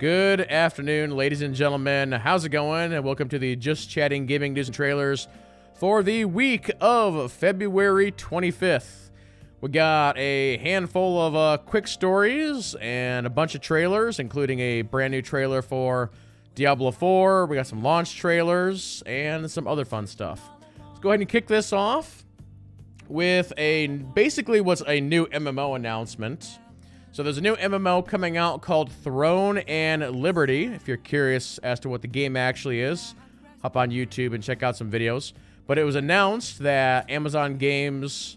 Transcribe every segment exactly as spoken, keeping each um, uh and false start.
Good afternoon, ladies and gentlemen. How's it going? And welcome to the Just Chatting Gaming News and Trailers for the week of February twenty-fifth. We got a handful of uh, quick stories and a bunch of trailers, including a brand new trailer for Diablo four. We got some launch trailers and some other fun stuff. Let's go ahead and kick this off with a basically what's a new M M O announcement. So there's a new M M O coming out called Throne and Liberty. If you're curious as to what the game actually is, hop on YouTube and check out some videos. But it was announced that Amazon Games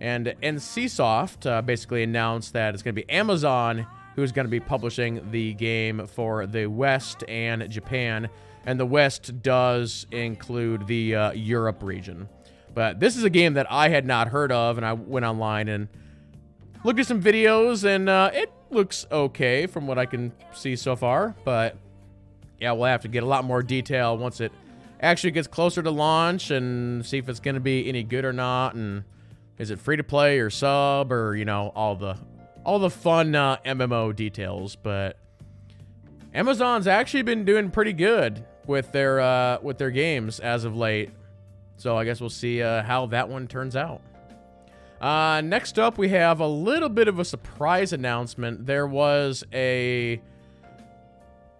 and NCSoft uh, basically announced that it's going to be Amazon who's going to be publishing the game for the West and Japan. And the West does include the uh, Europe region. But this is a game that I had not heard of, and I went online and looked at some videos, and uh, it looks okay from what I can see so far, but yeah, we'll have to get a lot more detail once it actually gets closer to launch and see if it's going to be any good or not, and is it free to play or sub or, you know, all the all the fun uh, M M O details. But Amazon's actually been doing pretty good with their uh, with their games as of late, so I guess we'll see uh, how that one turns out. Uh, next up, we have a little bit of a surprise announcement. There was a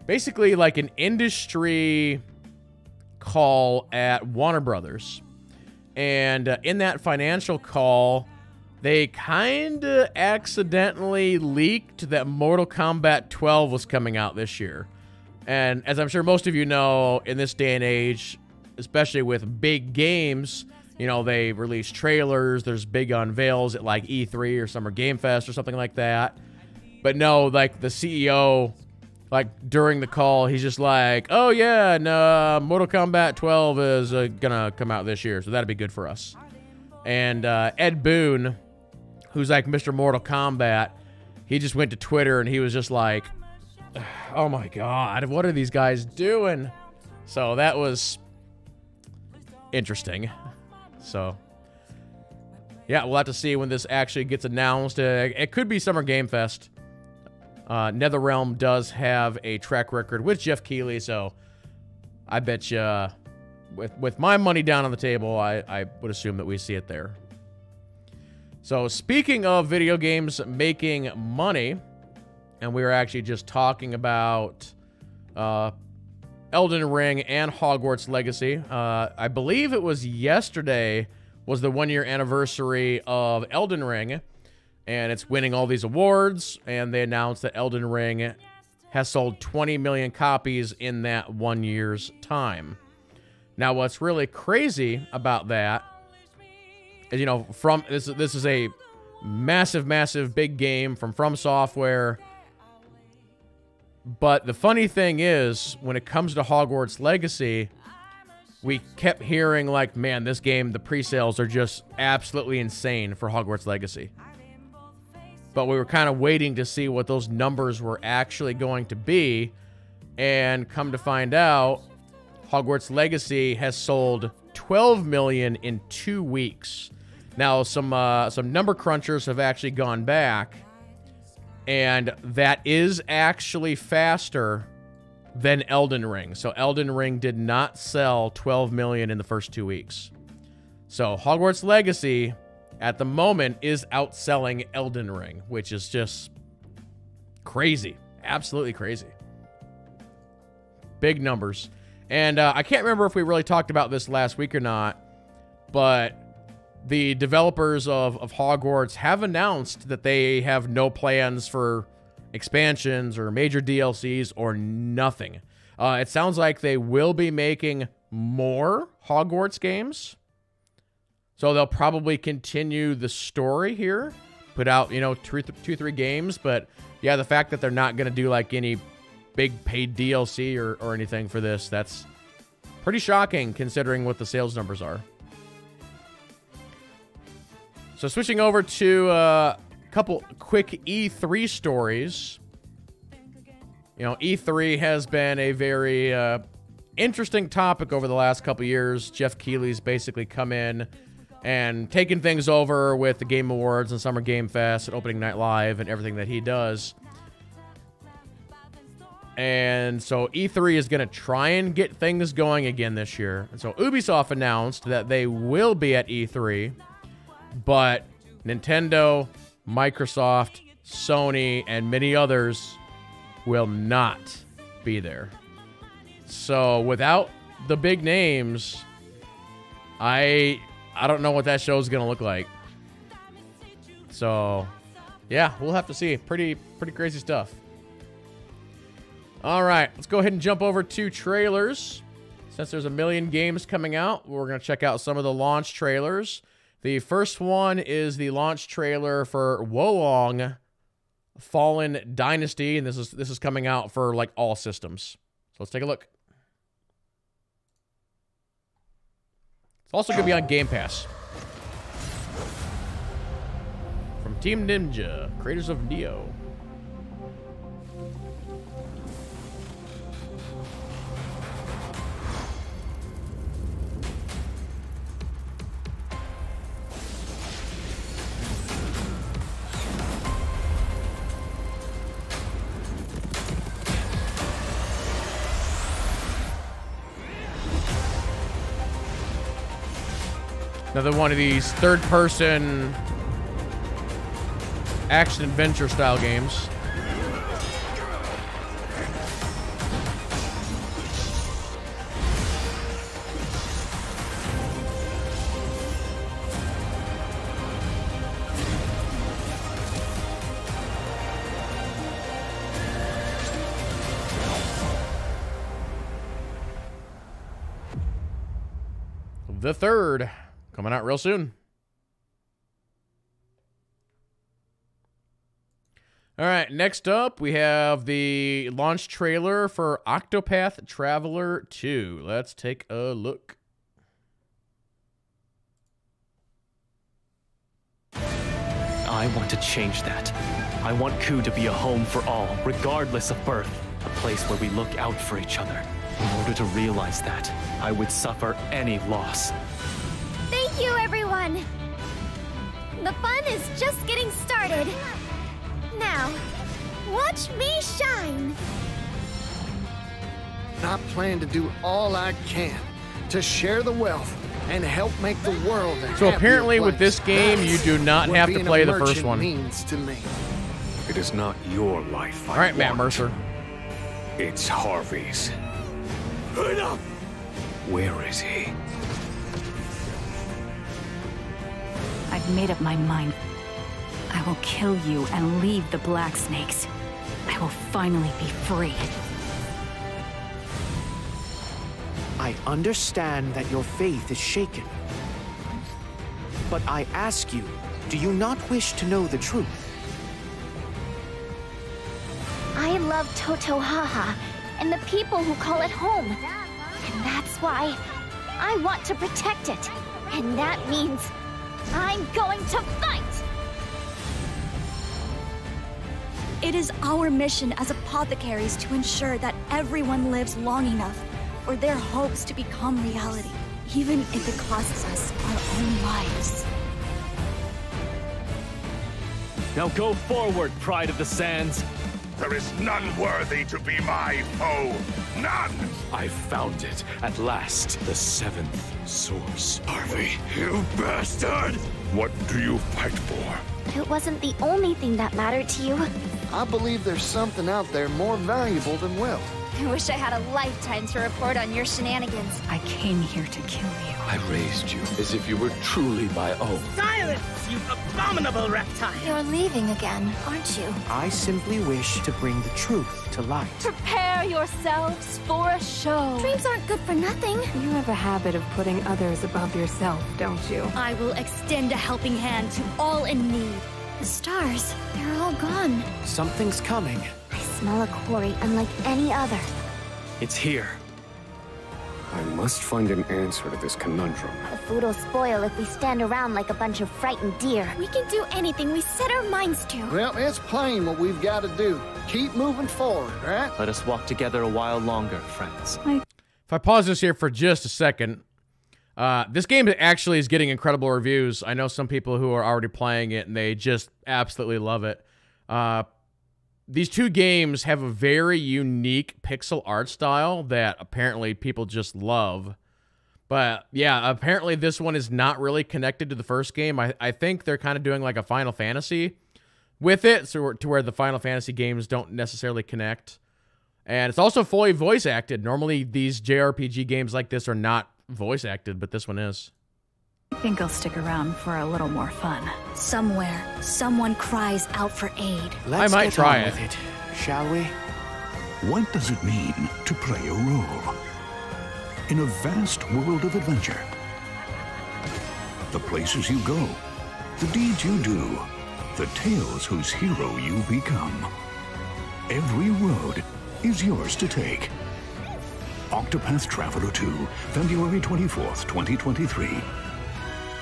basically like an industry call at Warner Brothers, and uh, in that financial call, they kind of accidentally leaked that Mortal Kombat twelve was coming out this year. And as I'm sure most of you know, in this day and age, especially with big games, you know, they release trailers, there's big unveils at like E three or Summer Game Fest or something like that. But no, like the C E O, like during the call, he's just like, oh yeah, and uh, Mortal Kombat twelve is uh, gonna come out this year, so that'd be good for us. And uh, Ed Boon, who's like Mister Mortal Kombat, he just went to Twitter and he was just like, oh my God, what are these guys doing? So that was interesting. So, yeah, we'll have to see when this actually gets announced. Uh, it could be Summer Game Fest. Uh, NetherRealm does have a track record with Jeff Keighley, so I bet you, uh, with, with my money down on the table, I, I would assume that we see it there. So, speaking of video games making money, and we were actually just talking about uh, Elden Ring and Hogwarts Legacy. Uh, I believe it was yesterday was the one-year anniversary of Elden Ring, and it's winning all these awards, and they announced that Elden Ring has sold twenty million copies in that one year's time. Now, what's really crazy about that is, you know, from this, this is a massive, massive big game from From Software. But the funny thing is, when it comes to Hogwarts Legacy, we kept hearing, like, man, this game, the pre-sales are just absolutely insane for Hogwarts Legacy. But we were kind of waiting to see what those numbers were actually going to be. And come to find out, Hogwarts Legacy has sold twelve million in two weeks. Now, some, uh, some number crunchers have actually gone back, and that is actually faster than Elden Ring. So Elden Ring did not sell twelve million in the first two weeks. So Hogwarts Legacy, at the moment, is outselling Elden Ring, which is just crazy. Absolutely crazy. Big numbers. And uh, I can't remember if we really talked about this last week or not, but the developers of, of Hogwarts have announced that they have no plans for expansions or major D L Cs or nothing. Uh, it sounds like they will be making more Hogwarts games. So they'll probably continue the story here, put out, you know, two, two three games. But yeah, the fact that they're not going to do like any big paid D L C or, or anything for this, that's pretty shocking considering what the sales numbers are. So switching over to uh, a couple quick E three stories. You know, E three has been a very uh, interesting topic over the last couple years. Jeff Keighley's basically come in and taken things over with the Game Awards and Summer Game Fest and Opening Night Live and everything that he does. And so E three is going to try and get things going again this year. And so Ubisoft announced that they will be at E three, but Nintendo, Microsoft, Sony, and many others will not be there. So without the big names, I I don't know what that show is going to look like. So yeah, we'll have to see. Pretty pretty crazy stuff. All right, let's go ahead and jump over to trailers. Since there's a million games coming out, we're going to check out some of the launch trailers. The first one is the launch trailer for Wo Long Fallen Dynasty, and this is this is coming out for like all systems. So let's take a look. It's also going to be on Game Pass. From Team Ninja, creators of Nioh. Another one of these third-person action-adventure style games. The third. Coming out real soon. All right, next up, we have the launch trailer for Octopath Traveler two. Let's take a look. I want to change that. I want Ku to be a home for all, regardless of birth. A place where we look out for each other. In order to realize that, I would suffer any loss. Thank you, everyone! The fun is just getting started. Now, watch me shine! I plan to do all I can to share the wealth and help make the world a So apparently place. With this game, you do not have to play the first one. Means to me. It is not your life. All right, Matt Mercer. It's Harvey's. Enough! Where is he? I've made up my mind. I will kill you and leave the Black Snakes. I will finally be free. I understand that your faith is shaken. But I ask you, do you not wish to know the truth? I love Totohaha and the people who call it home. And that's why I want to protect it. And that means I'm going to fight! It is our mission as apothecaries to ensure that everyone lives long enough for their hopes to become reality, even if it costs us our own lives. Now go forward, Pride of the Sands! There is none worthy to be my foe! None! I found it, at last, the seventh source. Harvey, you bastard! What do you fight for? It wasn't the only thing that mattered to you. I believe there's something out there more valuable than wealth. I wish I had a lifetime to report on your shenanigans. I came here to kill you. I raised you as if you were truly my own. Silence, you abominable reptile! You're leaving again, aren't you? I simply wish to bring the truth to light. Prepare yourselves for a show. Dreams aren't good for nothing. You have a habit of putting others above yourself, don't you? I will extend a helping hand to all in need. The stars, they're all gone. Something's coming. I smell a quarry unlike any other. It's here. I must find an answer to this conundrum. The food will spoil if we stand around like a bunch of frightened deer. We can do anything we set our minds to. Well, it's plain what we've got to do. Keep moving forward, right? Let us walk together a while longer, friends. If I pause this here for just a second, uh, this game actually is getting incredible reviews. I know some people who are already playing it, and they just absolutely love it. Uh, these two games have a very unique pixel art style that apparently people just love. But yeah, apparently this one is not really connected to the first game. I, I think they're kind of doing like a Final Fantasy with it, so to where the Final Fantasy games don't necessarily connect. And it's also fully voice acted. Normally these J R P G games like this are not voice acted, but this one is. I think I'll stick around for a little more fun. Somewhere, someone cries out for aid. Let's I might try it. With it, shall we? What does it mean to play a role in a vast world of adventure? The places you go, the deeds you do, the tales whose hero you become. Every road is yours to take. Octopath Traveler two, February twenty-fourth, twenty twenty-three.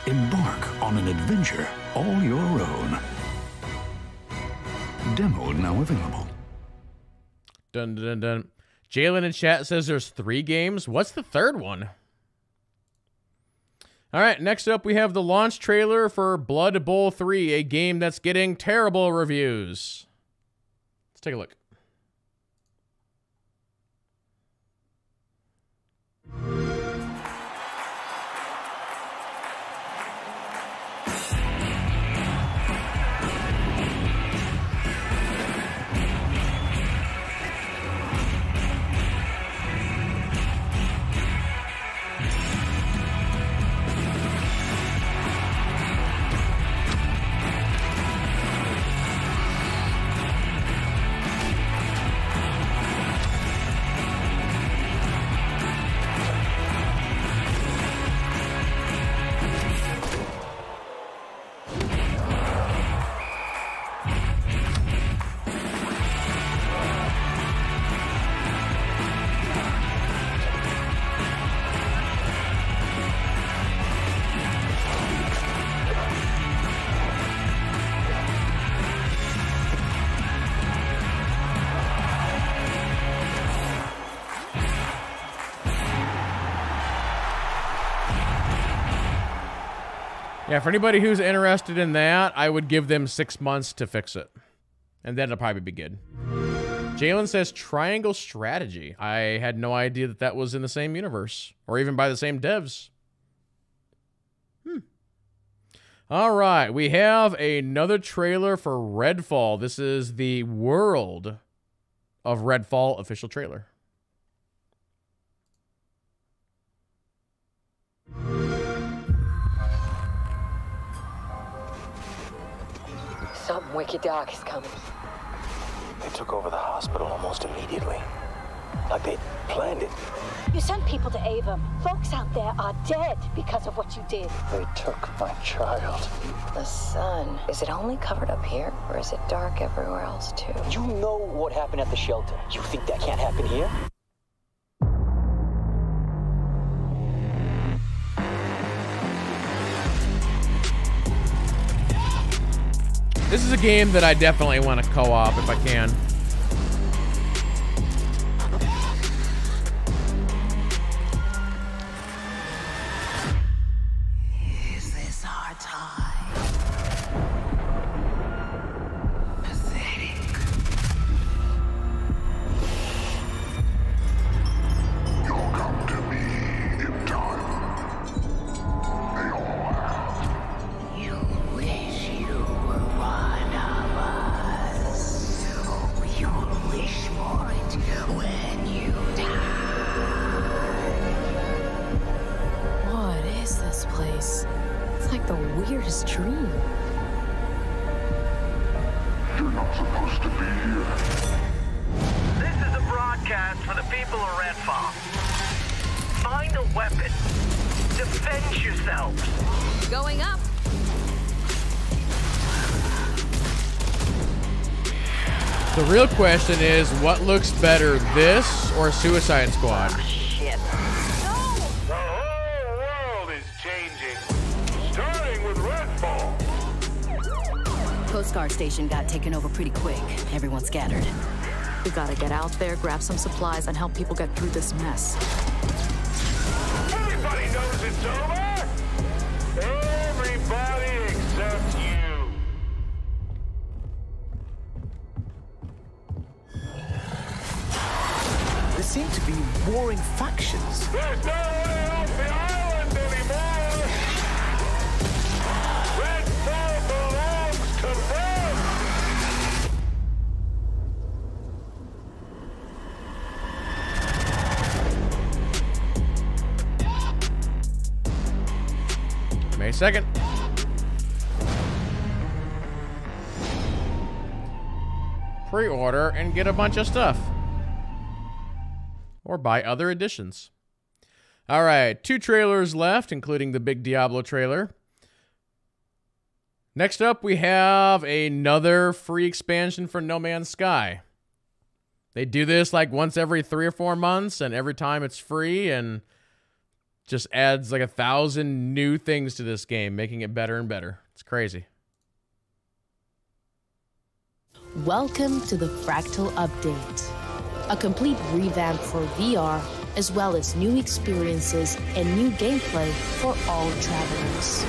Embark on an adventure all your own. Demo now available. Dun dun dun. Jalen in chat says there's three games. What's the third one? All right, next up we have the launch trailer for Blood Bowl three, a game that's getting terrible reviews. Let's take a look. Yeah, for anybody who's interested in that, I would give them six months to fix it. And then it'll probably be good. Jalen says Triangle Strategy. I had no idea that that was in the same universe. Or even by the same devs. Hmm. All right, we have another trailer for Redfall. This is the World of Redfall official trailer. Something wicked dark is coming. They took over the hospital almost immediately. Like they planned it. You sent people to Avon. Folks out there are dead because of what you did. They took my child. The sun. Is it only covered up here? Or is it dark everywhere else too? You know what happened at the shelter. You think that can't happen here? This is a game that I definitely want to co-op if I can. Is this our time? Pathetic. You'll come to me in time. They all have. You wish you. One of us. Oh, you'll wish for it when you die. What is this place? It's like the weirdest dream. You're not supposed to be here. This is a broadcast for the people of Redfall. Find a weapon. Defend yourselves. Going up. The real question is, what looks better, this or Suicide Squad? Oh, shit. No! The whole world is changing, starting with Redfall. Coast Guard station got taken over pretty quick. Everyone scattered. We gotta get out there, grab some supplies, and help people get through this mess. Everybody knows it's over! Everybody except you. seem to be warring factions. There's no way off the island anymore! Redfall belongs to them! May second. Pre-order and get a bunch of stuff. Or buy other editions. All right, two trailers left, including the big Diablo trailer. Next up, we have another free expansion for No Man's Sky. They do this like once every three or four months, and every time it's free and just adds like a thousand new things to this game, making it better and better. It's crazy. Welcome to the Fractal Update. A complete revamp for V R, as well as new experiences and new gameplay for all travelers.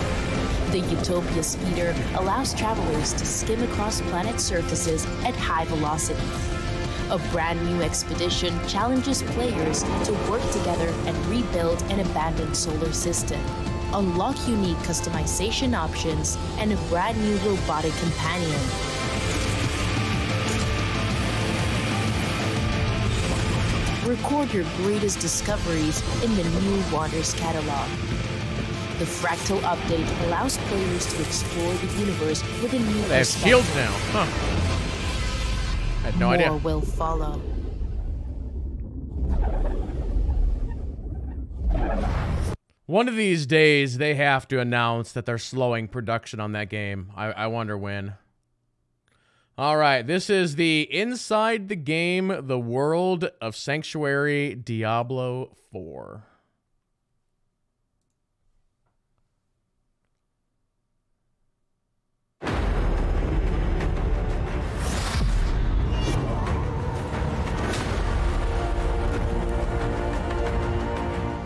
The Utopia Speeder allows travelers to skim across planet surfaces at high velocity. A brand new expedition challenges players to work together and rebuild an abandoned solar system. Unlock unique customization options and a brand new robotic companion. Record your greatest discoveries in the New Waters catalog. The Fractal Update allows players to explore the universe with a new They have shields now, huh? I had no idea. More will follow. One of these days, they have to announce that they're slowing production on that game. I, I wonder when. All right, this is the Inside the Game, the World of Sanctuary Diablo four.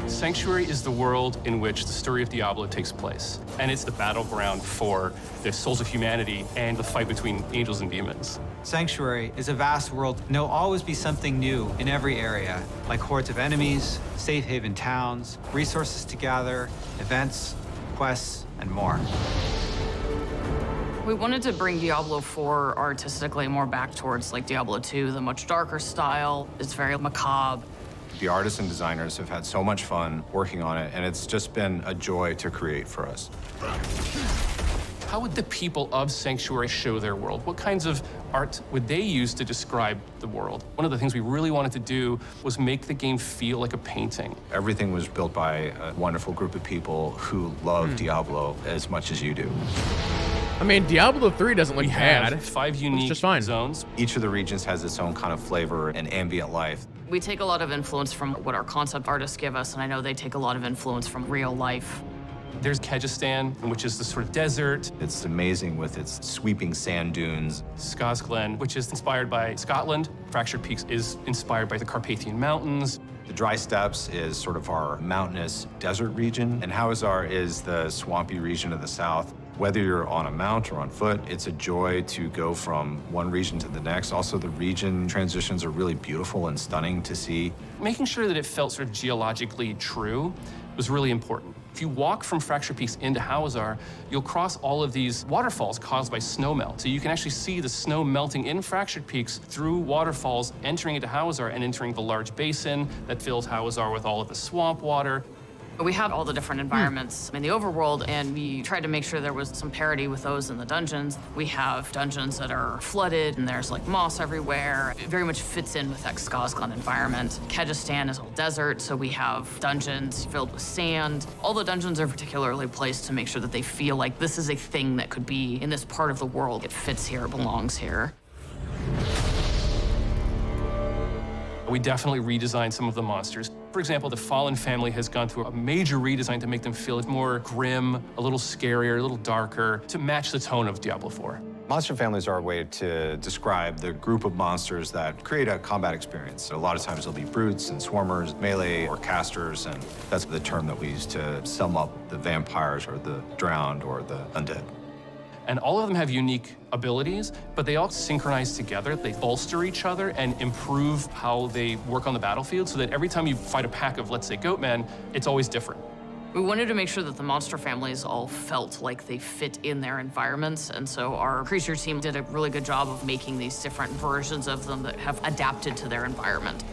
Sanctuary is the world in which the story of Diablo takes place, and it's the battleground for the souls of humanity and the fight between angels and demons. Sanctuary is a vast world, and there'll always be something new in every area, like hordes of enemies, safe haven towns, resources to gather, events, quests, and more. We wanted to bring Diablo four artistically more back towards like Diablo two, the much darker style. It's very macabre. The artists and designers have had so much fun working on it, and it's just been a joy to create for us. How would the people of Sanctuary show their world? What kinds of art would they use to describe the world? One of the things we really wanted to do was make the game feel like a painting. Everything was built by a wonderful group of people who love mm. Diablo as much as you do. I mean, Diablo three doesn't look we bad. Had five unique just fine. zones. Each of the regions has its own kind of flavor and ambient life. We take a lot of influence from what our concept artists give us, and I know they take a lot of influence from real life. There's Kajistan, which is the sort of desert. It's amazing with its sweeping sand dunes. Skazglen, which is inspired by Scotland. Fractured Peaks is inspired by the Carpathian Mountains. The Dry Steps is sort of our mountainous desert region, and Hawezar is the swampy region of the south. Whether you're on a mount or on foot, it's a joy to go from one region to the next. Also, the region transitions are really beautiful and stunning to see. Making sure that it felt sort of geologically true was really important. If you walk from Fractured Peaks into Hawezar, you'll cross all of these waterfalls caused by snowmelt. So you can actually see the snow melting in Fractured Peaks through waterfalls entering into Hawezar and entering the large basin that fills Hawezar with all of the swamp water. We have all the different environments in the overworld, and we tried to make sure there was some parity with those in the dungeons. We have dungeons that are flooded, and there's like moss everywhere. It very much fits in with that Skazglen environment. Kajistan is all desert, so we have dungeons filled with sand. All the dungeons are particularly placed to make sure that they feel like this is a thing that could be in this part of the world. It fits here, it belongs here. We definitely redesigned some of the monsters. For example, the Fallen family has gone through a major redesign to make them feel more grim, a little scarier, a little darker, to match the tone of Diablo four. Monster families are a way to describe the group of monsters that create a combat experience. So a lot of times they'll be brutes and swarmers, melee or casters, and that's the term that we use to sum up the vampires or the drowned or the undead. and all of them have unique abilities, but they all synchronize together. They bolster each other and improve how they work on the battlefield so that every time you fight a pack of, let's say, goatmen, it's always different. We wanted to make sure that the monster families all felt like they fit in their environments, and so our creature team did a really good job of making these different versions of them that have adapted to their environment.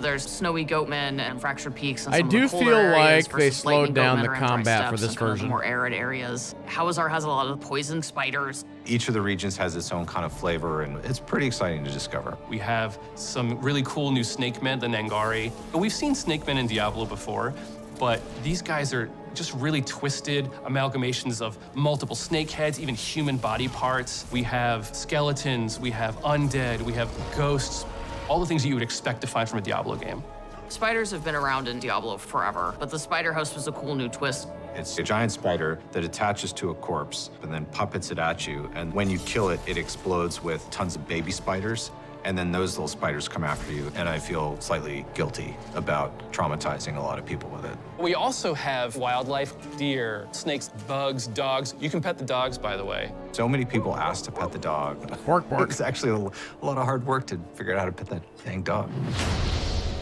There's snowy goatmen and Fractured Peaks and some I of do the feel like they slowed down the combat for this version. More arid areas. Hawezar has a lot of poison spiders. Each of the regions has its own kind of flavor, and it's pretty exciting to discover. We have some really cool new snake men, the Nangari. We've seen snake men in Diablo before, but these guys are just really twisted amalgamations of multiple snake heads, even human body parts. We have skeletons, we have undead, we have ghosts. All the things that you would expect to find from a Diablo game. Spiders have been around in Diablo forever, but the spider house was a cool new twist. It's a giant spider that attaches to a corpse and then puppets it at you, and when you kill it, it explodes with tons of baby spiders, and then those little spiders come after you, and I feel slightly guilty about traumatizing a lot of people with it. We also have wildlife, deer, snakes, bugs, dogs. You can pet the dogs, by the way. So many people asked to pet the dog. Work, work. It's actually a, a lot of hard work to figure out how to pet that dang dog.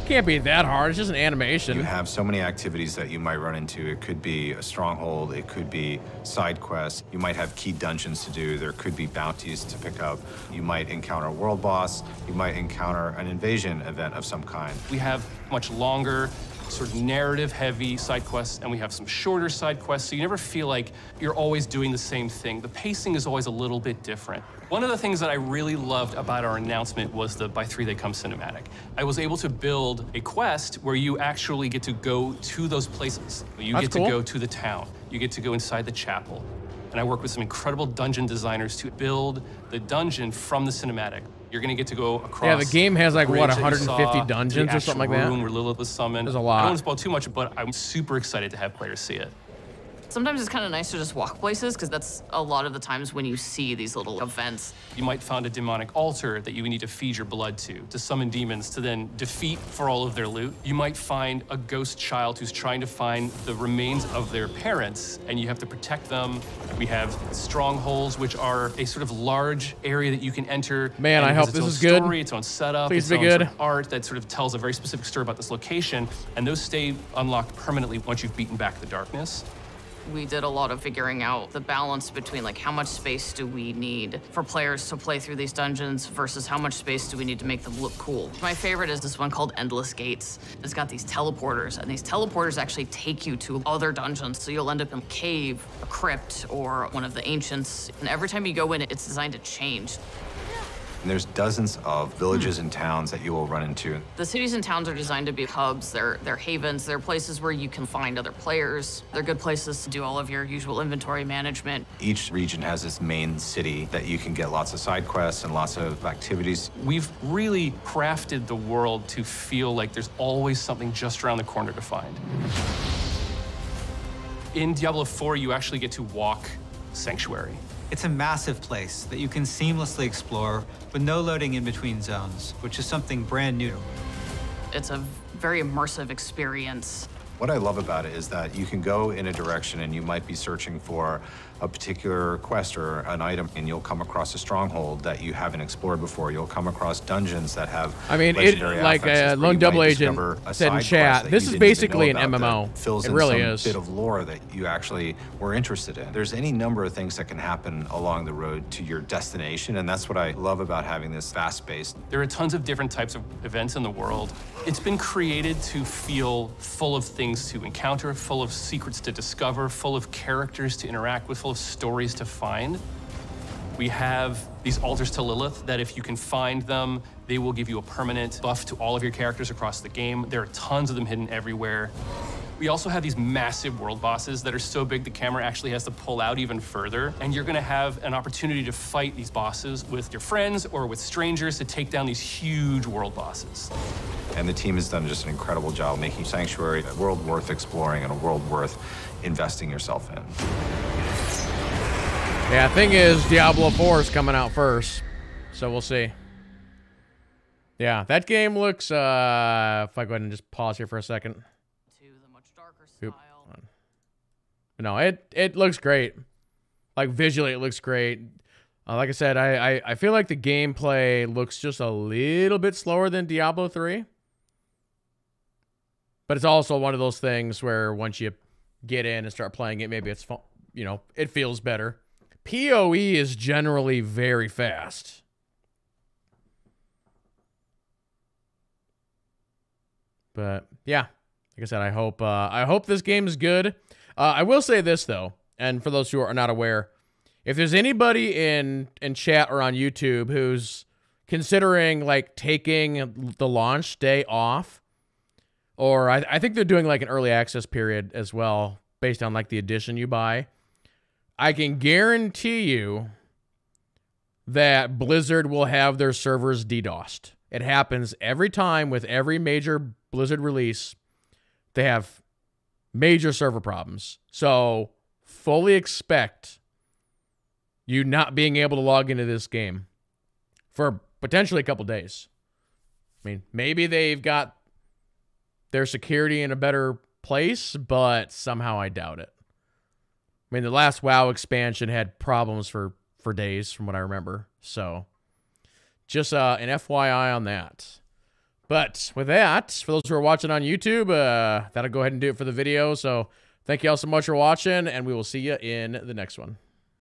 Can't be that hard, it's just an animation. You have so many activities that you might run into. It could be a stronghold, it could be side quests, you might have key dungeons to do, there could be bounties to pick up, you might encounter a world boss, you might encounter an invasion event of some kind. We have much longer, sort of narrative-heavy side quests, and we have some shorter side quests, so you never feel like you're always doing the same thing. The pacing is always a little bit different. One of the things that I really loved about our announcement was the By Three They Come cinematic. I was able to build a quest where you actually get to go to those places. You That's get to cool. go to the town. You get to go inside the chapel. And I worked with some incredible dungeon designers to build the dungeon from the cinematic. You're going to get to go across. Yeah, the game has like, what, one hundred fifty dungeons or something like that? Room where Lilith was summoned. There's a lot. I don't want to spoil too much, but I'm super excited to have players see it. Sometimes it's kind of nice to just walk places, because that's a lot of the times when you see these little events. You might find a demonic altar that you need to feed your blood to, to summon demons to then defeat for all of their loot. You might find a ghost child who's trying to find the remains of their parents, and you have to protect them. We have strongholds, which are a sort of large area that you can enter. Man, I hope this is good. Its own story, its own setup, its own sort of art that sort of tells a very specific story about this location, and those stay unlocked permanently once you've beaten back the darkness. We did a lot of figuring out the balance between like how much space do we need for players to play through these dungeons versus how much space do we need to make them look cool. My favorite is this one called Endless Gates. It's got these teleporters, and these teleporters actually take you to other dungeons, so you'll end up in a cave, a crypt, or one of the ancients, and every time you go in, it's designed to change. And there's dozens of villages and towns that you will run into. The cities and towns are designed to be hubs. They're, they're havens. They're places where you can find other players. They're good places to do all of your usual inventory management. Each region has its main city that you can get lots of side quests and lots of activities. We've really crafted the world to feel like there's always something just around the corner to find. In Diablo four, you actually get to walk Sanctuary. It's a massive place that you can seamlessly explore with no loading in between zones, which is something brand new. It's a very immersive experience. What I love about it is that you can go in a direction and you might be searching for a particular quest or an item, and you'll come across a stronghold that you haven't explored before. You'll come across dungeons that have I mean, it, like a uh, Lone Double Agent said in chat, this is basically an M M O. Fills it in really some is. Bit of lore that you actually were interested in. There's any number of things that can happen along the road to your destination, and that's what I love about having this fast pace. There are tons of different types of events in the world. It's been created to feel full of things Things to encounter, full of secrets to discover, full of characters to interact with, full of stories to find. We have these altars to Lilith that if you can find them, they will give you a permanent buff to all of your characters across the game. There are tons of them hidden everywhere. We also have these massive world bosses that are so big the camera actually has to pull out even further, and you're gonna have an opportunity to fight these bosses with your friends or with strangers to take down these huge world bosses. And the team has done just an incredible job making Sanctuary a world worth exploring and a world worth investing yourself in. Yeah, thing is, Diablo four is coming out first, so we'll see. Yeah, that game looks, uh, if I go ahead and just pause here for a second. To the much darker style. No, it, it looks great. Like, visually, it looks great. Uh, like I said, I, I, I feel like the gameplay looks just a little bit slower than Diablo three. But it's also one of those things where once you get in and start playing it, maybe it's fun, you know, it feels better. P O E is generally very fast. But yeah, like I said, I hope uh, I hope this game is good. Uh, I will say this though, and for those who are not aware, if there's anybody in in chat or on YouTube who's considering like taking the launch day off, or I, I think they're doing like an early access period as well, based on like the edition you buy, I can guarantee you that Blizzard will have their servers DDoSed. It happens every time with every major Blizzard release. They have major server problems. So fully expect you not being able to log into this game for potentially a couple days. I mean, maybe they've got their security in a better place, but somehow I doubt it. I mean, the last WoW expansion had problems for, for days from what I remember. So just uh, an F Y I on that. But with that, for those who are watching on YouTube, uh, that'll go ahead and do it for the video. So thank you all so much for watching, and we will see you in the next one.